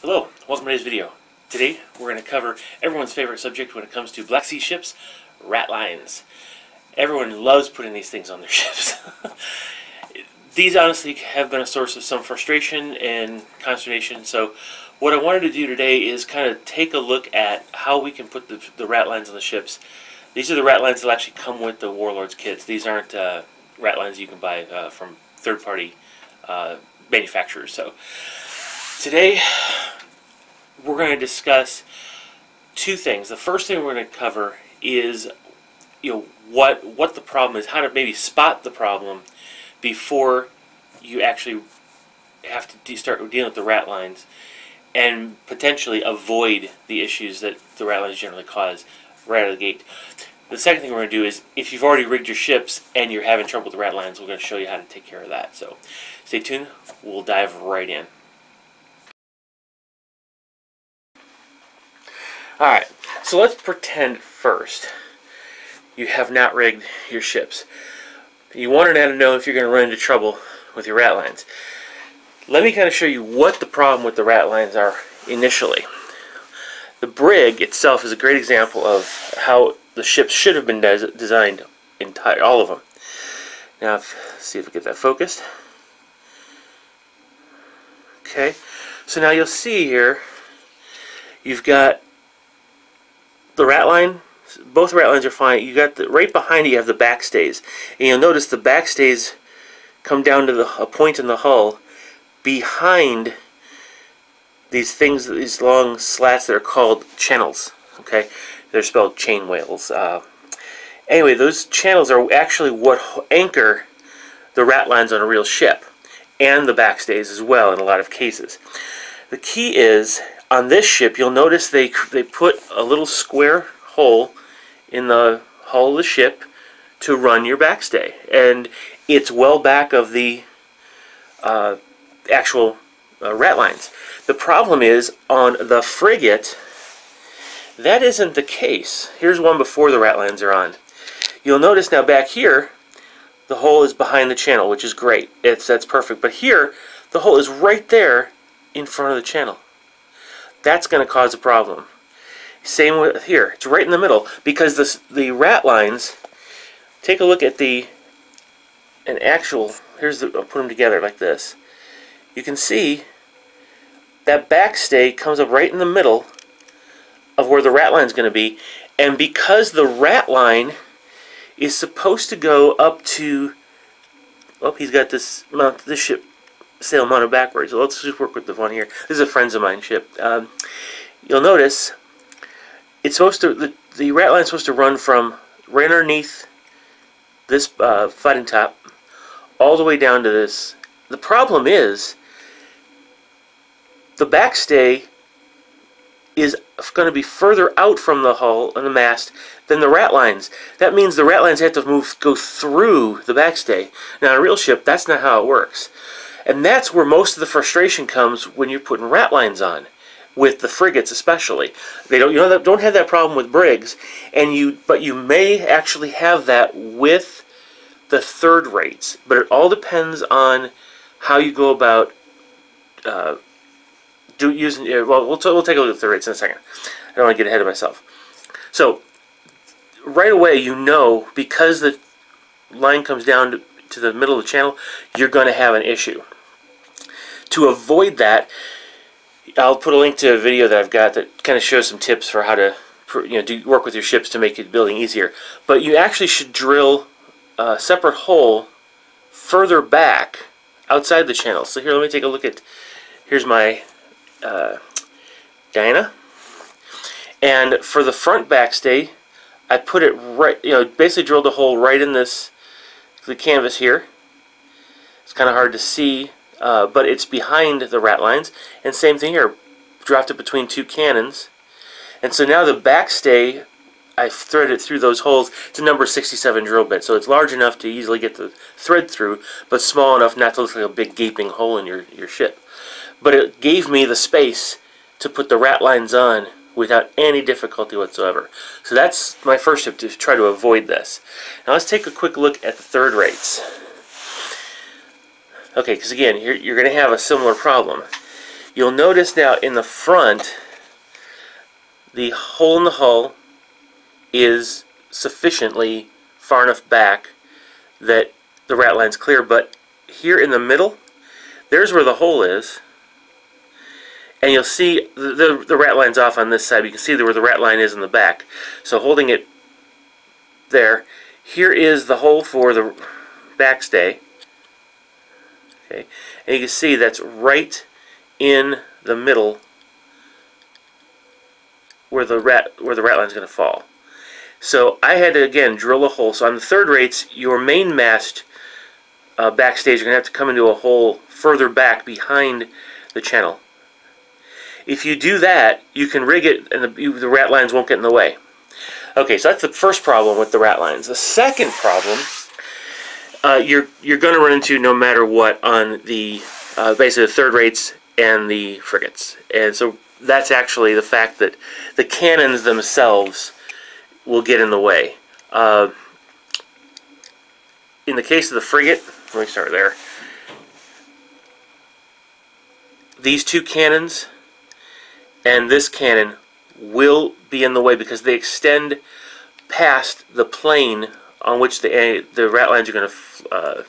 Hello, welcome to today's video. Today we're going to cover everyone's favorite subject when it comes to Black Sea ships, ratlines. Everyone loves putting these things on their ships. These honestly have been a source of some frustration and consternation, so what I wanted to do today is kind of take a look at how we can put the ratlines on the ships. These are the ratlines that actually come with the Warlord's kits. These aren't ratlines you can buy from third-party manufacturers. So today we're going to discuss two things. The first thing we're going to cover is, you know, what the problem is, how to maybe spot the problem before you actually have to start dealing with the ratlines, and potentially avoid the issues that the ratlines generally cause right out of the gate. The second thing we're going to do is, if you've already rigged your ships and you're having trouble with the ratlines, we're going to show you how to take care of that. So stay tuned. We'll dive right in. Alright, so let's pretend first you have not rigged your ships. You want to know if you're going to run into trouble with your ratlines. Let me kind of show you what the problem with the ratlines are initially. The brig itself is a great example of how the ships should have been designed, all of them. Now, let's see if we get that focused. Okay, so now you'll see here, you've got the ratline, both ratlines are fine. You got the right behind it, you have the backstays, and you'll notice the backstays come down to a point in the hull behind these things, these long slats that are called channels. Okay, they're spelled chain whales. Anyway, those channels are actually what anchor the ratlines on a real ship, and the backstays as well in a lot of cases. The key is, on this ship, you'll notice they put a little square hole in the hull of the ship to run your backstay, and it's well back of the actual ratlines. The problem is, on the frigate, that isn't the case. Here's one before the ratlines are on. You'll notice now back here, the hole is behind the channel, which is great. That's perfect. But here, the hole is right there in front of the channel. That's going to cause a problem. Same with here. It's right in the middle, because the ratlines, take a look at an actual, I'll put them together like this. You can see that backstay comes up right in the middle of where the ratline's going to be, and because the ratline is supposed to go up to, oh, he's got this ship sail mounted backwards. So let's just work with the one here. This is a friends of mine ship. You'll notice it's supposed to, the ratline's supposed to run from right underneath this fighting top all the way down to this. The problem is the backstay is going to be further out from the hull and the mast than the ratlines. That means the ratlines have to go through the backstay. Now, on a real ship, that's not how it works. And that's where most of the frustration comes when you're putting ratlines on, with the frigates especially. They don't have that problem with brigs, but you may actually have that with the third rates. But it all depends on how you go about we'll take a look at the third rates in a second. I don't want to get ahead of myself. So right away, you know, because the line comes down to the middle of the channel, you're going to have an issue. To avoid that, I'll put a link to a video that I've got that kind of shows some tips for how to work with your ships to make your building easier. But you actually should drill a separate hole further back outside the channel. So here, let me take a look at, here's my Diana, and for the front backstay, I put it right, basically drilled a hole right in this, the canvas here. It's kind of hard to see, but it's behind the ratlines, and same thing here, dropped it between two cannons, and so now the backstay, I threaded it through those holes. It's a number 67 drill bit, so it's large enough to easily get the thread through, but small enough not to look like a big gaping hole in your ship. But it gave me the space to put the ratlines on without any difficulty whatsoever. So that's my first tip, to try to avoid this. Now let's take a quick look at the third rates. Okay, because again, you're going to have a similar problem. You'll notice now in the front, the hole in the hull is sufficiently far enough back that the rat line's clear, but here in the middle, there's where the hole is. And you'll see the rat line's off on this side. You can see where the rat line is in the back. So holding it there, here is the hole for the backstay. Okay. And you can see that's right in the middle where the rat line's going to fall. So I had to again drill a hole. So on the third rates, your main mast backstays are going to have to come into a hole further back behind the channel. If you do that, you can rig it and the rat lines won't get in the way. Okay, so that's the first problem with the rat lines. The second problem you're going to run into no matter what on the basically the third rates and the frigates. And so that's actually the fact that the cannons themselves will get in the way. In the case of the frigate, let me start there. These two cannons and this cannon will be in the way because they extend past the plane on which the rat lines are going to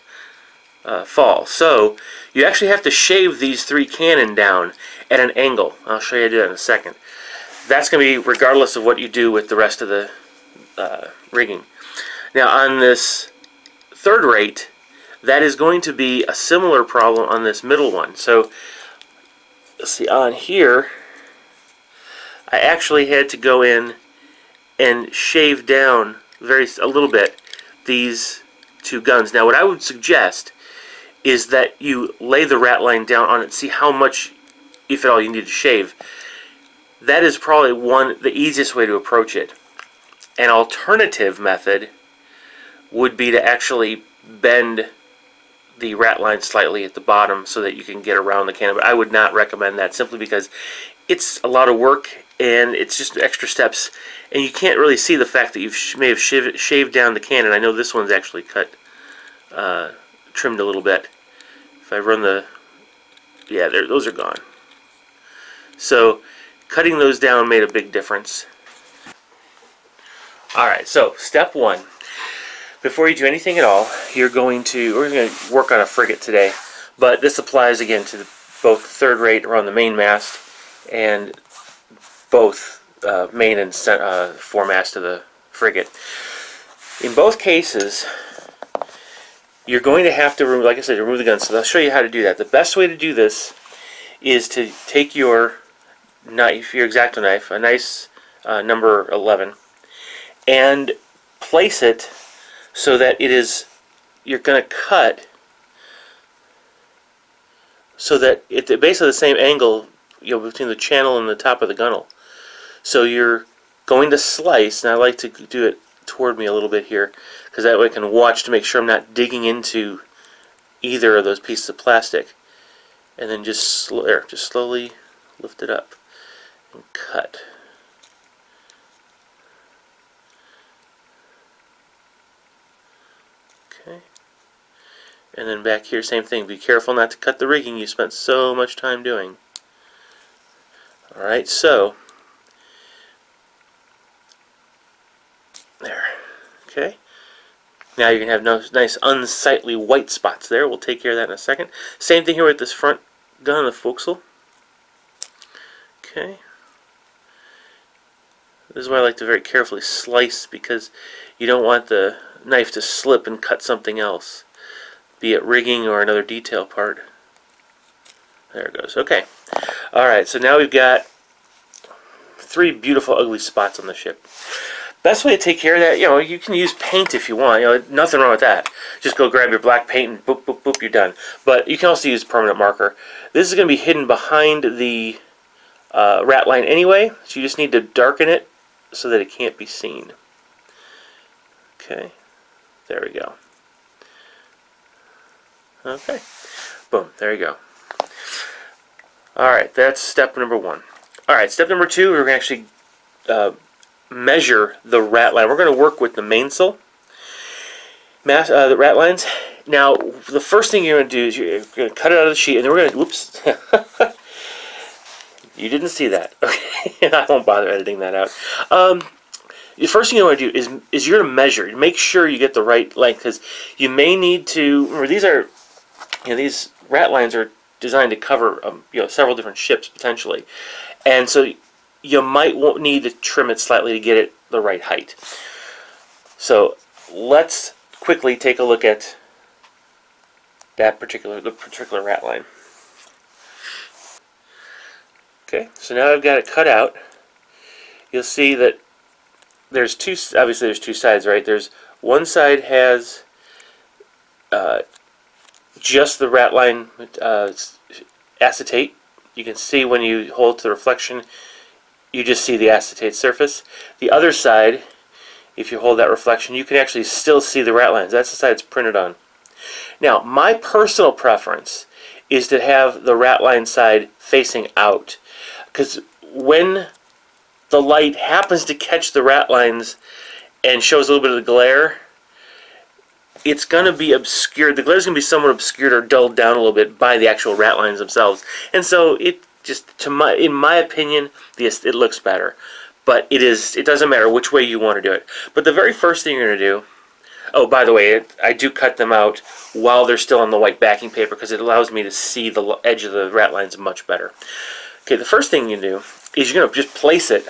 fall. So you actually have to shave these three cannon down at an angle. I'll show you how to do that in a second. That's going to be regardless of what you do with the rest of the rigging. Now on this third rate, that is going to be a similar problem on this middle one. So let's see, on here I actually had to go in and shave down a little bit these two guns. Now what I would suggest is that you lay the rat line down on it, see how much, if at all, you need to shave. That is probably the easiest way to approach it. An alternative method would be to actually bend the rat line slightly at the bottom so that you can get around the cannon. But I would not recommend that simply because it's a lot of work and it's just extra steps, and you can't really see the fact that you may have shaved down the cannon. I know this one's actually cut, trimmed a little bit. If I run the, yeah, there, those are gone. So cutting those down made a big difference. Alright, so step one. Before you do anything at all, we're going to work on a frigate today, but this applies again to both third rate around the main mast and both main and foremast of the frigate. In both cases, you're going to have to, like I said, remove the guns. So I'll show you how to do that. The best way to do this is to take your knife, your X-Acto knife, a nice number 11, and place it so that it is, you're going to cut so that it's basically the same angle, you know, between the channel and the top of the gunnel. So you're going to slice, and I like to do it toward me a little bit here, because that way I can watch to make sure I'm not digging into either of those pieces of plastic. And then just slowly lift it up and cut. Okay. And then back here, same thing. Be careful not to cut the rigging you spent so much time doing. Alright, so there. Okay. Now you're going to have those nice unsightly white spots there. We'll take care of that in a second. Same thing here with this front gun on the forecastle. Okay. This is why I like to very carefully slice, because you don't want the knife to slip and cut something else, be it rigging or another detail part. There it goes. Okay. Alright, so now we've got three beautiful ugly spots on the ship. Best way to take care of that, you know, you can use paint if you want. You know, nothing wrong with that. Just go grab your black paint and boop, boop, boop, you're done. But you can also use permanent marker. This is going to be hidden behind the rat line anyway, so you just need to darken it so that it can't be seen. Okay, there we go. Okay, boom, there you go. Alright, that's step number one. Alright, step number two, we're going to actually measure the rat line. We're going to work with the mainsail, the rat lines. Now, the first thing you're going to do is you're going to cut it out of the sheet, and then we're going to, whoops, You didn't see that. Okay, I won't bother editing that out. The first thing you want to do is you're going to measure. Make sure you get the right length, because you may need to. Remember, these are, you know, these rat lines are designed to cover you know, several different ships potentially, and so you might need to trim it slightly to get it the right height. So let's quickly take a look at that particular rat line. Okay, so now I've got it cut out. You'll see that there's two. Obviously, there's two sides, right? There's one side has just the rat line acetate. You can see when you hold to the reflection, you just see the acetate surface. The other side, if you hold that reflection, you can actually still see the rat lines. That's the side it's printed on. Now, my personal preference is to have the rat line side facing out, because when the light happens to catch the rat lines and shows a little bit of the glare, it's going to be obscured. The glare is going to be somewhat obscured or dulled down a little bit by the actual rat lines themselves. And so it just, in my opinion, it looks better. But it doesn't matter which way you want to do it. But the very first thing you're going to do, oh, by the way, I do cut them out while they're still on the white backing paper, because it allows me to see the edge of the rat lines much better. Okay, the first thing you do is you're going to just place it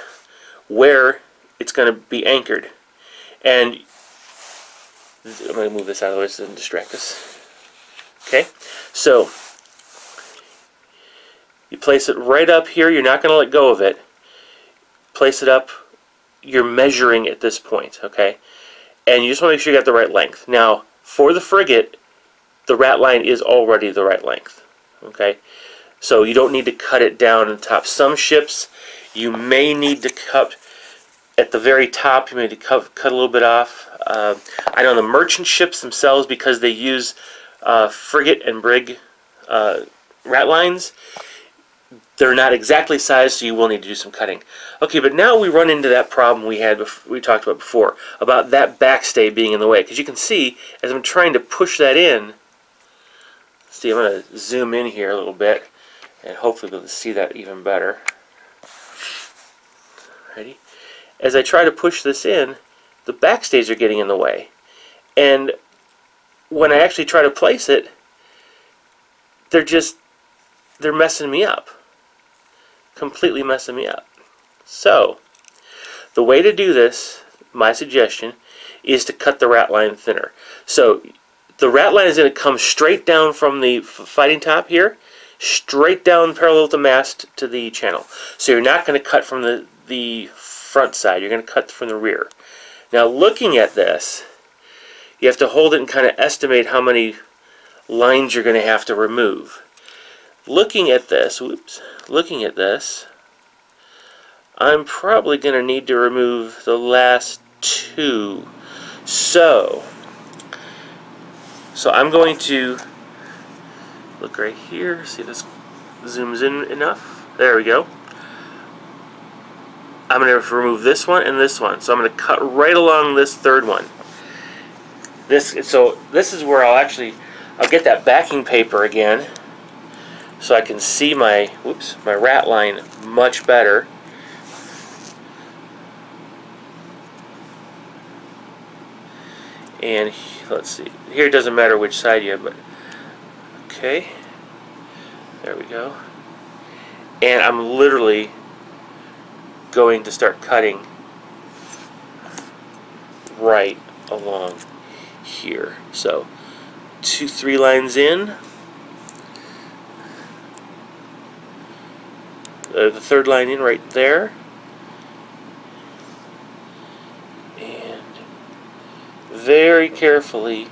where it's going to be anchored. And I'm going to move this out of the way so it doesn't distract us. Okay, so you place it right up here. You're not going to let go of it. Place it up. You're measuring at this point, okay? And you just want to make sure you got the right length. Now, for the frigate, the rat line is already the right length, okay? So you don't need to cut it down on top. Some ships, you may need to cut at the very top. You may need to cut a little bit off. I know the merchant ships themselves, because they use frigate and brig rat lines, they're not exactly sized, so you will need to do some cutting. Okay, but now we run into that problem we talked about before, about that backstay being in the way. Because you can see, as I'm trying to push that in, see, I'm going to zoom in here a little bit, and hopefully be able to see that even better. Ready? As I try to push this in, the backstays are getting in the way. And when I actually try to place it, they're messing me up. Completely messing me up. So, the way to do this, my suggestion, is to cut the rat line thinner. So, the rat line is going to come straight down from the fighting top here, straight down parallel to the mast to the channel. So, you're not going to cut from the front side. You're going to cut from the rear. Now, looking at this, you have to hold it and kind of estimate how many lines you're going to have to remove. Looking at this, whoops, looking at this, I'm probably going to need to remove the last two. So I'm going to look right here, see if this zooms in enough. There we go. I'm going to remove this one and this one. So I'm going to cut right along this third one. This is where I'll get that backing paper again, so I can see my rat line much better. And let's see, here it doesn't matter which side you have, but okay, there we go. And I'm literally going to start cutting right along here. So 2-3 lines in. The third line in right there, and very carefully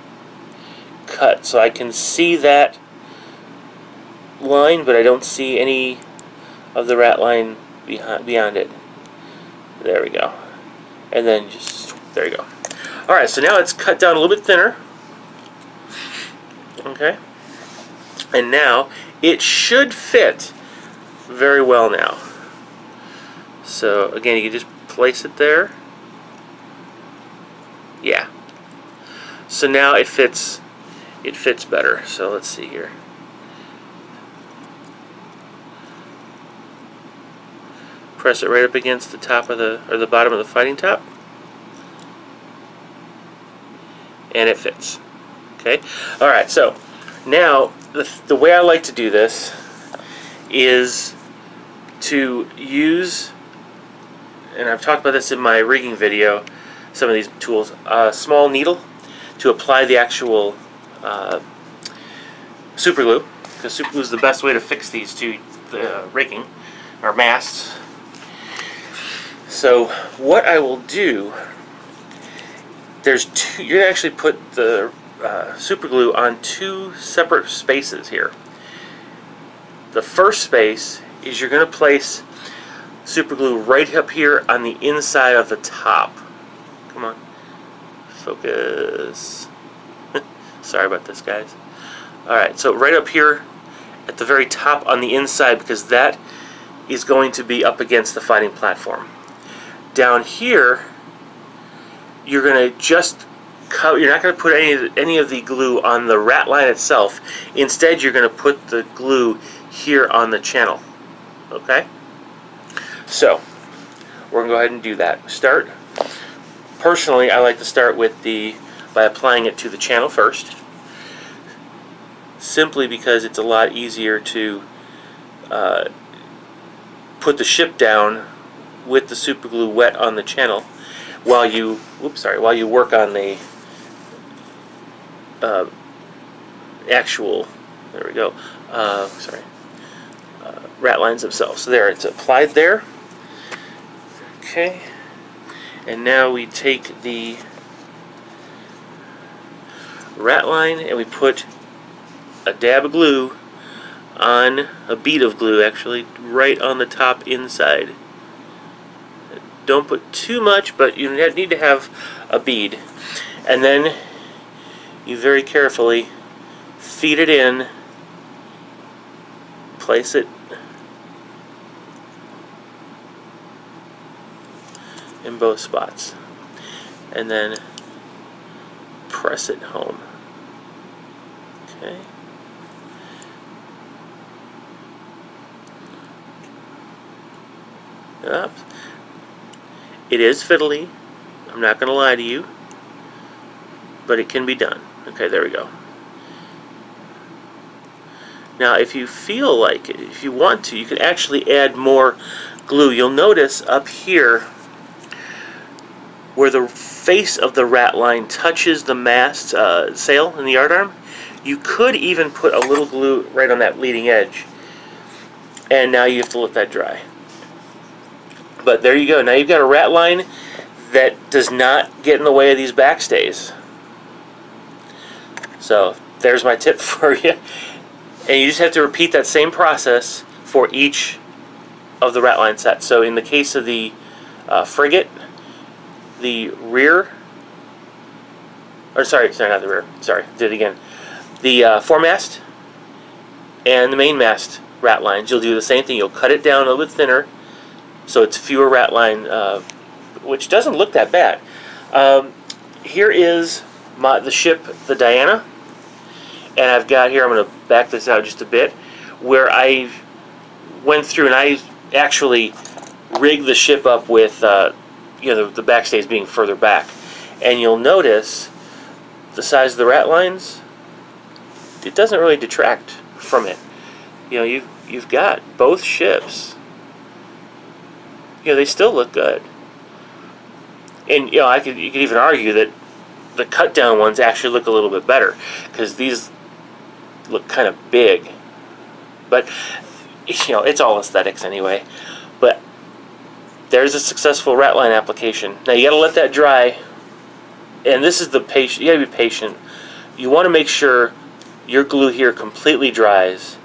cut, so I can see that line, but I don't see any of the rat line beyond it. There we go. And then just, there you go. Alright, so now it's cut down a little bit thinner. Okay. And now it should fit very well now. So again, you can just place it there. Yeah. So now it fits. It fits better. So let's see here. press it right up against the top of the, or the bottom of the fighting top, and it fits. Okay. All right. So now the way I like to do this is to use, and I've talked about this in my rigging video, some of these tools, a small needle to apply the actual super glue, because super glue is the best way to fix these to the rigging or masts. So what I will do, there's two, you're gonna actually put the super glue on two separate spaces here. The first space is you're gonna place super glue right up here on the inside of the top. Come on, focus. Sorry about this, guys. Alright, so right up here at the very top on the inside, because that is going to be up against the fighting platform. Down here, you're going to just cover, you're not going to put any of the glue on the rat line itself. Instead, you're going to put the glue here on the channel. Okay? So, we're going to go ahead and do that. Start. Personally, I like to start with by applying it to the channel first, simply because it's a lot easier to put the ship down with the super glue wet on the channel while you, oops, sorry, while you work on the actual, there we go, rat lines themselves. So there, it's applied there. Okay, and now we take the rat line and we put a dab of glue on, a bead of glue actually, right on the top inside. Don't put too much, but you need to have a bead. And then you very carefully feed it in, place it, in both spots, and then press it home. Okay. Up. It is fiddly, I'm not going to lie to you, but it can be done. Okay, there we go. Now if you feel like it, if you want to, you can actually add more glue. You'll notice up here where the face of the rat line touches the mast sail and the yardarm, you could even put a little glue right on that leading edge. And now you have to let that dry. But there you go. Now you've got a rat line that does not get in the way of these backstays. So there's my tip for you. And you just have to repeat that same process for each of the rat line sets. So in the case of the frigate, the rear, or sorry, not the rear. Sorry, did it again. The foremast and the mainmast rat lines, you'll do the same thing. You'll cut it down a little bit thinner, so it's fewer rat line, which doesn't look that bad. Here is the ship, the Diana, and I've got here, I'm going to back this out just a bit, where I went through and I actually rigged the ship up with you know, the backstays being further back, and you'll notice the size of the rat lines, it doesn't really detract from it. You know, you've got both ships. You know, they still look good, and you know, you could even argue that the cut down ones actually look a little bit better, because these look kind of big. But you know, it's all aesthetics anyway. But there's a successful rat line application. Now you got to let that dry, and this is the patient. You got to be patient. You want to make sure your glue here completely dries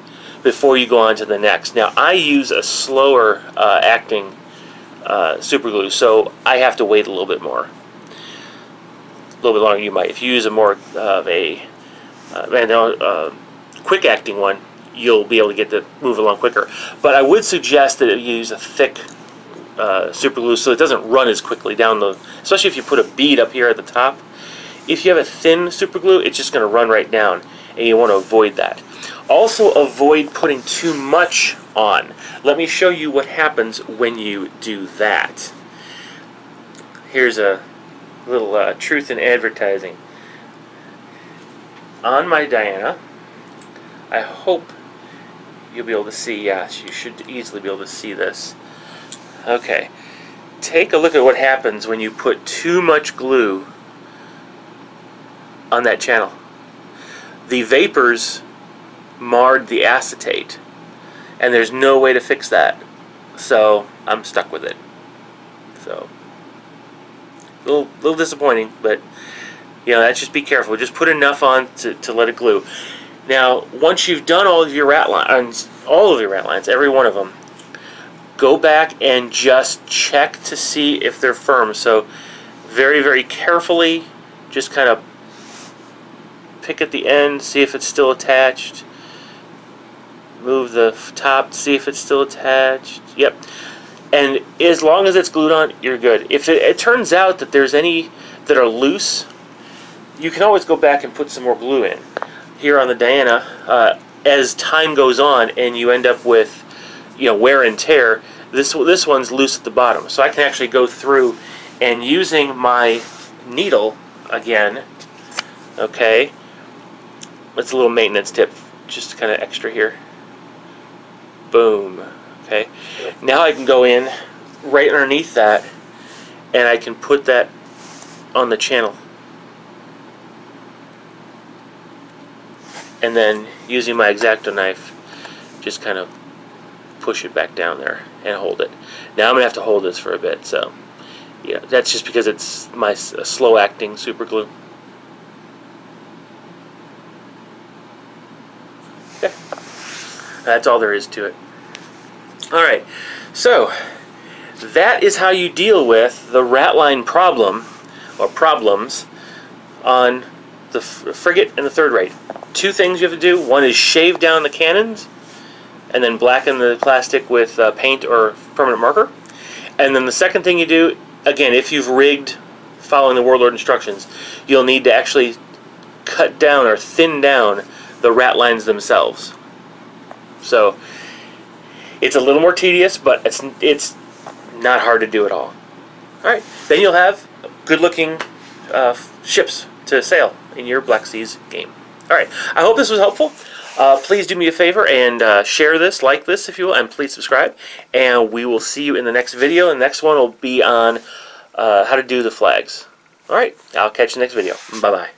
before you go on to the next. Now I use a slower acting super glue, so I have to wait a little bit more, a little bit longer. You might, if you use a more of a quick acting one, you'll be able to get to move along quicker. But I would suggest that you use a thick super glue, so it doesn't run as quickly down the, especially if you put a bead up here at the top. If you have a thin super glue, it's just going to run right down, and you want to avoid that. Also avoid putting too much on. Let me show you what happens when you do that. Here's a little truth in advertising. On my Diana, I hope you'll be able to see, yes, you should easily be able to see this. Okay, take a look at what happens when you put too much glue on that channel. The vapors marred the acetate, and there's no way to fix that, so I'm stuck with it. So, a little disappointing, but you know, that's just be careful. Just put enough on to let it glue. Now, once you've done all of your ratlines, every one of them, go back and just check to see if they're firm. So, very, very carefully, just kind of pick at the end, see if it's still attached. Move the top, see if it's still attached. Yep. And as long as it's glued on, you're good. If it turns out that there's any that are loose, you can always go back and put some more glue in. Here on the Diana, as time goes on and you end up with, you know, wear and tear, this one's loose at the bottom. So I can actually go through and using my needle again, okay, that's a little maintenance tip, just kind of extra here. Boom. Okay, now I can go in right underneath that and I can put that on the channel. And then using my X-Acto knife, just kind of push it back down there and hold it. Now I'm gonna have to hold this for a bit, so yeah, that's just because it's my slow-acting super glue. Okay, that's all there is to it. All right, so that is how you deal with the ratline problem or problems on the frigate and the third rate. Two things you have to do. One is shave down the cannons and then blacken the plastic with paint or permanent marker. And then the second thing you do, again, if you've rigged following the Warlord instructions, you'll need to actually cut down or thin down the rat lines themselves. So it's a little more tedious, but it's not hard to do at all. Alright, then you'll have good looking ships to sail in your Black Seas game. Alright, I hope this was helpful. Please do me a favor and share this, like this if you will, and please subscribe. And we will see you in the next video. The next one will be on how to do the flags. Alright, I'll catch you in the next video. Bye-bye.